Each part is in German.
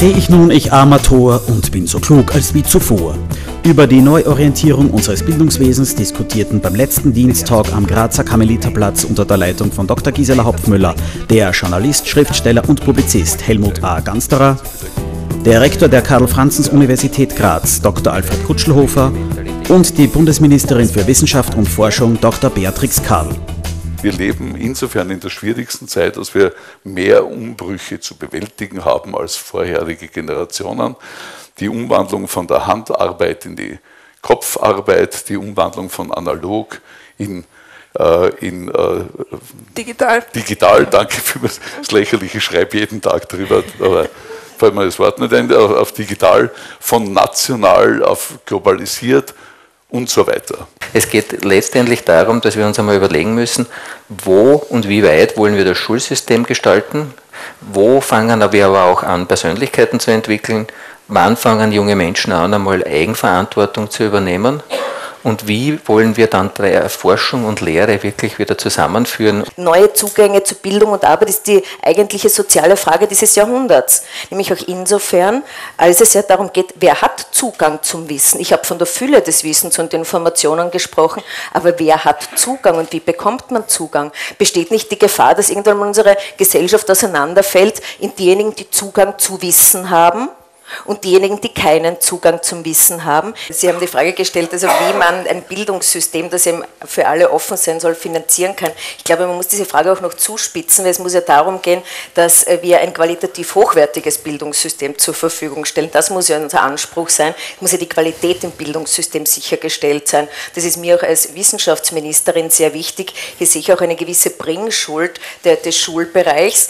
Steh ich nun, ich armer Tor, und bin so klug als wie zuvor. Über die Neuorientierung unseres Bildungswesens diskutierten beim letzten DiensTalk am Grazer Karmeliterplatz unter der Leitung von Dr. Gisela Hopfmüller der Journalist, Schriftsteller und Publizist Helmut A. Gansterer, der Rektor der Karl-Franzens-Universität Graz, Dr. Alfred Kutschelhofer, und die Bundesministerin für Wissenschaft und Forschung, Dr. Beatrix Karl. Wir leben insofern in der schwierigsten Zeit, dass wir mehr Umbrüche zu bewältigen haben als vorherige Generationen. Die Umwandlung von der Handarbeit in die Kopfarbeit, die Umwandlung von analog in digital. Digital, danke für das lächerliche, ich schreibe jeden Tag drüber, aber fällt mir das Wort nicht ein, auf digital, von national auf globalisiert und so weiter. Es geht letztendlich darum, dass wir uns einmal überlegen müssen, wo und wie weit wollen wir das Schulsystem gestalten, wo fangen wir aber auch an, Persönlichkeiten zu entwickeln, wann fangen junge Menschen an, einmal Eigenverantwortung zu übernehmen und wie wollen wir dann Forschung und Lehre wirklich wieder zusammenführen. Neue Zugänge zu Bildung und Arbeit ist die eigentliche soziale Frage dieses Jahrhunderts. Nämlich auch insofern, als es ja darum geht, wer hat Zugang zum Wissen? Ich habe von der Fülle des Wissens und Informationen gesprochen, aber wer hat Zugang und wie bekommt man Zugang? Besteht nicht die Gefahr, dass irgendwann mal unsere Gesellschaft auseinanderfällt in diejenigen, die Zugang zu Wissen haben, und diejenigen, die keinen Zugang zum Wissen haben? Sie haben die Frage gestellt, also wie man ein Bildungssystem, das eben für alle offen sein soll, finanzieren kann. Ich glaube, man muss diese Frage auch noch zuspitzen, weil es muss ja darum gehen, dass wir ein qualitativ hochwertiges Bildungssystem zur Verfügung stellen. Das muss ja unser Anspruch sein. Es muss ja die Qualität im Bildungssystem sichergestellt sein. Das ist mir auch als Wissenschaftsministerin sehr wichtig. Hier sehe ich auch eine gewisse Bringschuld des Schulbereichs,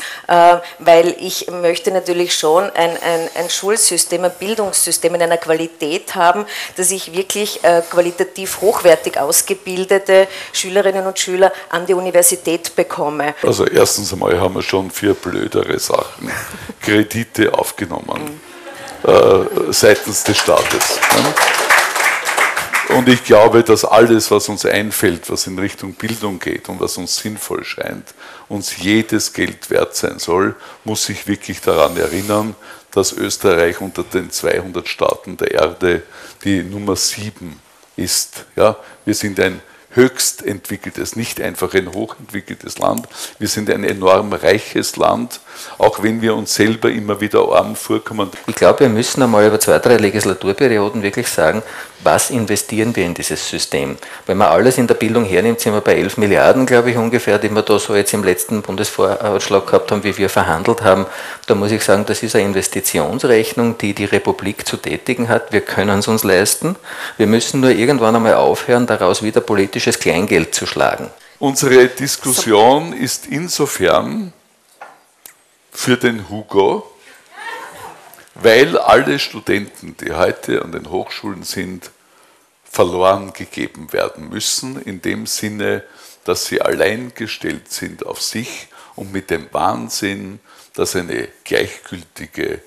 weil ich möchte natürlich schon ein Schulsystem, ein Bildungssystem in einer Qualität haben, dass ich wirklich qualitativ hochwertig ausgebildete Schülerinnen und Schüler an die Universität bekomme. Also erstens einmal haben wir schon 4 blödere Sachen, Kredite aufgenommen seitens des Staates. Und ich glaube, dass alles, was uns einfällt, was in Richtung Bildung geht und was uns sinnvoll scheint, uns jedes Geld wert sein soll, muss sich wirklich daran erinnern, dass Österreich unter den 200 Staaten der Erde die Nummer 7 ist. Ja, wir sind ein höchst entwickeltes, nicht einfach ein hochentwickeltes Land. Wir sind ein enorm reiches Land, auch wenn wir uns selber immer wieder arm vorkommen. Ich glaube, wir müssen einmal über 2, 3 Legislaturperioden wirklich sagen, was investieren wir in dieses System. Wenn man alles in der Bildung hernimmt, sind wir bei 11 Milliarden, glaube ich, ungefähr, die wir da so jetzt im letzten Bundesvorschlag gehabt haben, wie wir verhandelt haben. Da muss ich sagen, das ist eine Investitionsrechnung, die die Republik zu tätigen hat. Wir können es uns leisten. Wir müssen nur irgendwann einmal aufhören, daraus wieder politisches Kleingeld zu schlagen. Unsere Diskussion ist insofern für den Hugo, weil alle Studenten, die heute an den Hochschulen sind, verloren gegeben werden müssen, in dem Sinne, dass sie alleingestellt sind auf sich und mit dem Wahnsinn, dass eine gleichgültige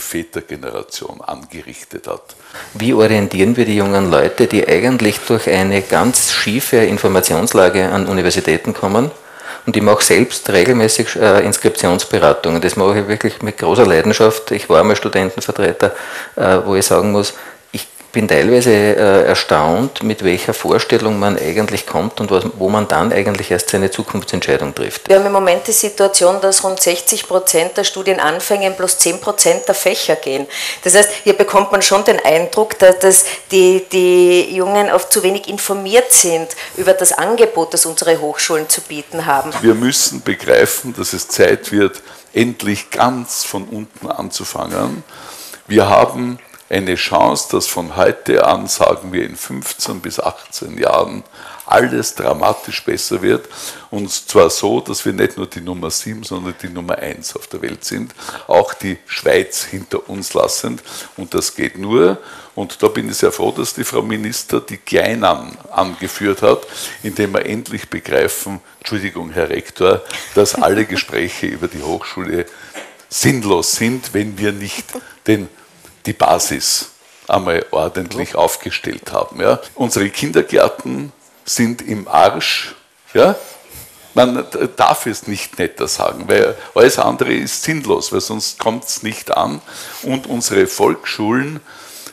Vätergeneration angerichtet hat. Wie orientieren wir die jungen Leute, die eigentlich durch eine ganz schiefe Informationslage an Universitäten kommen? Und ich mache selbst regelmäßig Inskriptionsberatungen. Das mache ich wirklich mit großer Leidenschaft. Ich war einmal Studentenvertreter, wo ich sagen muss, ich bin teilweise erstaunt, mit welcher Vorstellung man eigentlich kommt und wo man dann eigentlich erst seine Zukunftsentscheidung trifft. Wir haben im Moment die Situation, dass rund 60% der Studienanfänger in bloß 10% der Fächer gehen. Das heißt, hier bekommt man schon den Eindruck, dass die Jungen oft zu wenig informiert sind über das Angebot, das unsere Hochschulen zu bieten haben. Wir müssen begreifen, dass es Zeit wird, endlich ganz von unten anzufangen. Wir haben eine Chance, dass von heute an, sagen wir, in 15 bis 18 Jahren alles dramatisch besser wird. Und zwar so, dass wir nicht nur die Nummer 7, sondern die Nummer 1 auf der Welt sind, auch die Schweiz hinter uns lassend. Und das geht nur, und da bin ich sehr froh, dass die Frau Minister die Kleinen angeführt hat, indem wir endlich begreifen, Entschuldigung, Herr Rektor, dass alle Gespräche über die Hochschule sinnlos sind, wenn wir nicht die Basis einmal ordentlich aufgestellt haben. Ja. Unsere Kindergärten sind im Arsch, ja? Man darf es nicht netter sagen, weil alles andere ist sinnlos, weil sonst kommt es nicht an. Und unsere Volksschulen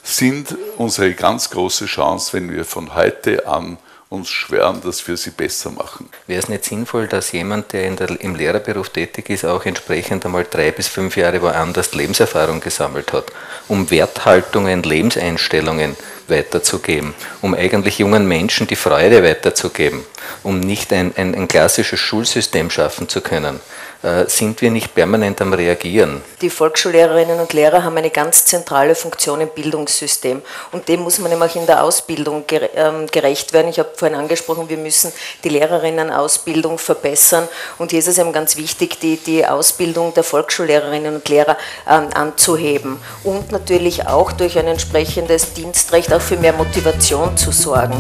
sind unsere ganz große Chance, wenn wir von heute an uns schwören, dass wir sie besser machen. Wäre es nicht sinnvoll, dass jemand, der im Lehrerberuf tätig ist, auch entsprechend einmal 3 bis 5 Jahre woanders Lebenserfahrung gesammelt hat, um Werthaltungen, Lebenseinstellungen weiterzugeben, um eigentlich jungen Menschen die Freude weiterzugeben, um nicht ein klassisches Schulsystem schaffen zu können? Sind wir nicht permanent am Reagieren? Die Volksschullehrerinnen und Lehrer haben eine ganz zentrale Funktion im Bildungssystem und dem muss man eben auch in der Ausbildung gerecht werden. Ich habe vorhin angesprochen, wir müssen die Lehrerinnenausbildung verbessern und hier ist es eben ganz wichtig, die Ausbildung der Volksschullehrerinnen und Lehrer anzuheben und natürlich auch durch ein entsprechendes Dienstrecht auch für mehr Motivation zu sorgen.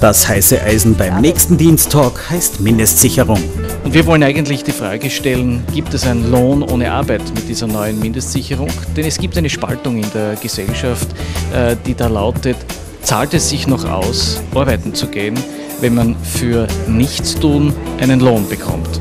Das heiße Eisen beim nächsten DiensTalk heißt Mindestsicherung. Und wir wollen eigentlich die Frage stellen, gibt es einen Lohn ohne Arbeit mit dieser neuen Mindestsicherung? Denn es gibt eine Spaltung in der Gesellschaft, die da lautet, zahlt es sich noch aus, arbeiten zu gehen, wenn man für Nichtstun einen Lohn bekommt?